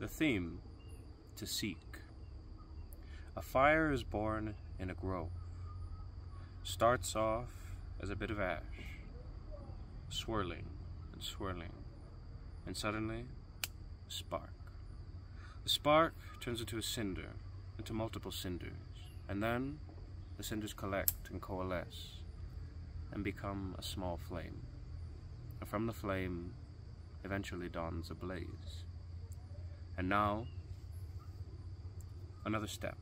The theme, to seek. A fire is born in a grove. Starts off as a bit of ash, swirling and swirling, and suddenly, a spark. The spark turns into a cinder, into multiple cinders, and then the cinders collect and coalesce and become a small flame. And from the flame eventually dawns a blaze. And now, another step.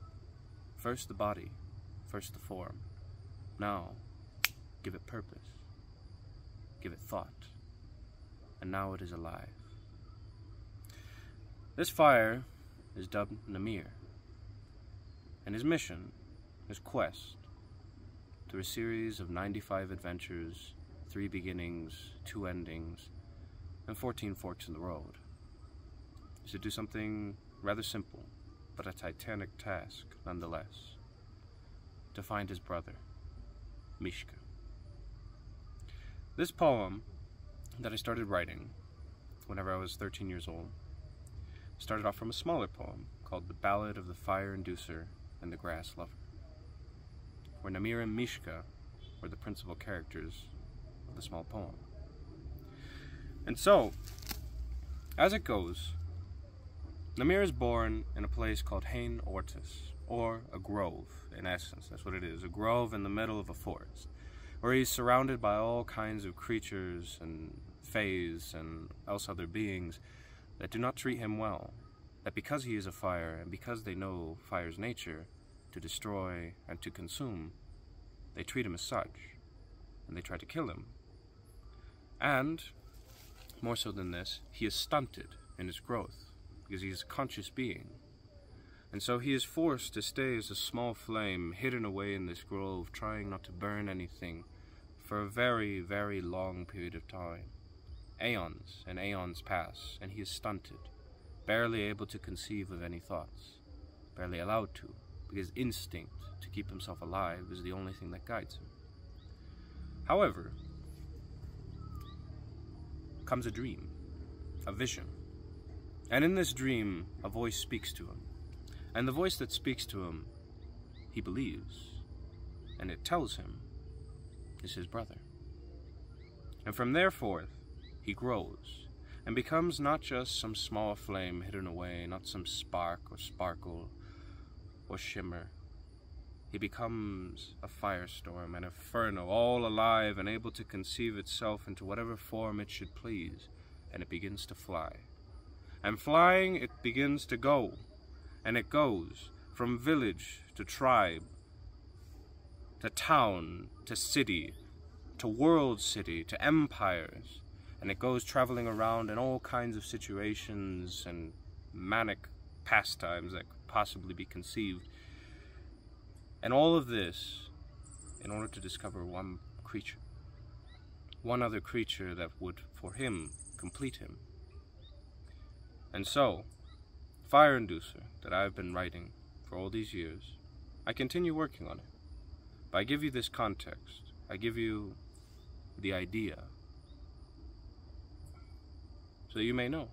First the body, first the form. Now, give it purpose, give it thought, and now it is alive. This fire is dubbed Namir, and his mission, his quest, through a series of 95 adventures, 3 beginnings, 2 endings, and 14 forks in the road, to do something rather simple, but a titanic task nonetheless. To find his brother, Mishka. This poem that I started writing whenever I was 13 years old started off from a smaller poem called The Ballad of the Fire Inducer and the Grass Lover, where Namir and Mishka were the principal characters of the small poem. And so, as it goes, Namir is born in a place called Hain Ortis, or a grove, in essence. That's what it is, a grove in the middle of a forest, where he's surrounded by all kinds of creatures and fays and else other beings that do not treat him well, that because he is a fire, and because they know fire's nature, to destroy and to consume, they treat him as such, and they try to kill him. And, more so than this, he is stunted in his growth, because he is a conscious being. And so he is forced to stay as a small flame hidden away in this grove, trying not to burn anything, for a very, very long period of time. Aeons and aeons pass, and he is stunted, barely able to conceive of any thoughts, barely allowed to, because instinct to keep himself alive is the only thing that guides him. However, comes a dream, a vision. And in this dream, a voice speaks to him. And the voice that speaks to him, he believes, and it tells him, is his brother. And from thereforth, he grows, and becomes not just some small flame hidden away, not some spark or sparkle or shimmer. He becomes a firestorm, an inferno, all alive and able to conceive itself into whatever form it should please, and it begins to fly. And flying, it begins to go, and it goes from village to tribe, to town, to city, to world city, to empires, and it goes traveling around in all kinds of situations and manic pastimes that could possibly be conceived. And all of this in order to discover one creature, one other creature that would, for him, complete him. And so, Fire Inducer, that I've been writing for all these years, I continue working on it. But I give you this context, I give you the idea, so you may know.